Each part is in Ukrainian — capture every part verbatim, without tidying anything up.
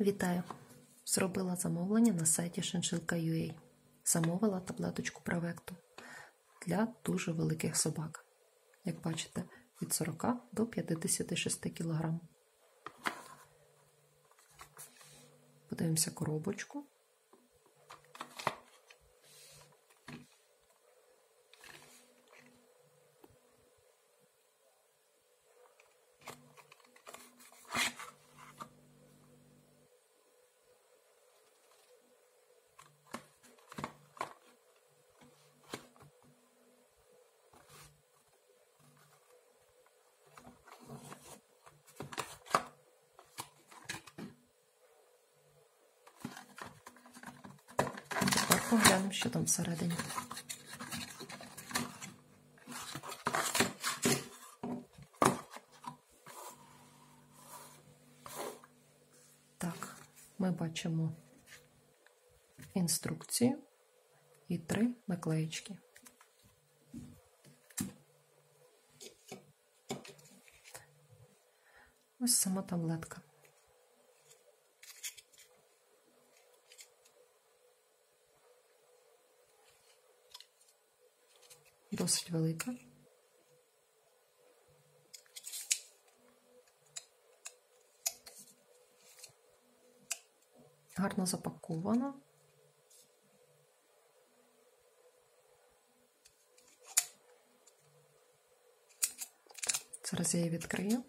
Вітаю! Зробила замовлення на сайті шиншилка крапка ю а. Замовила таблеточку Бравекто для дуже великих собак. Як бачите, від сорока до п'ятдесяти шести кг. Подивимося коробочку. Поглянемо, що там всередині. Так, ми бачимо інструкцію і три наклеїчки. Ось сама таблетка. Досить велика. Гарно запакована. Зараз я її відкрию.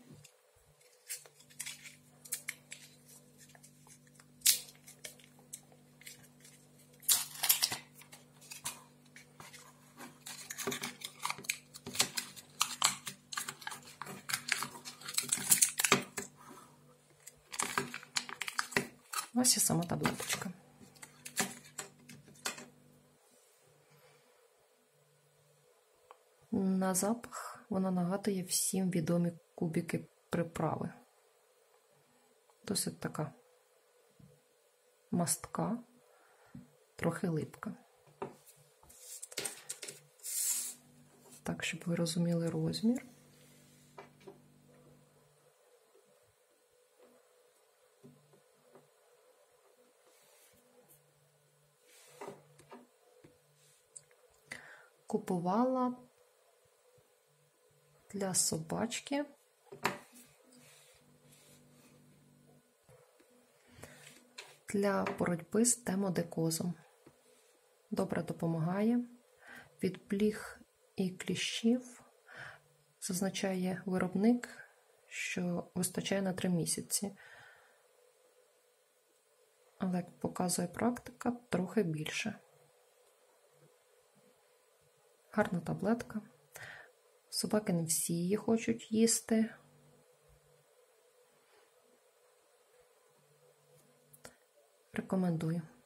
Ось і сама таблеточка. На запах вона нагадує всім відомі кубики приправи. Досить така мастка, трохи липка. Так, щоб ви розуміли розмір. Купувала для собачки для боротьби з демодекозом. Добре допомагає. Від бліг і кліщів зазначає виробник, що вистачає на три місяці. Але, як показує практика, трохи більше. Гарна таблетка. Собаки не всі її хочуть їсти. Рекомендую.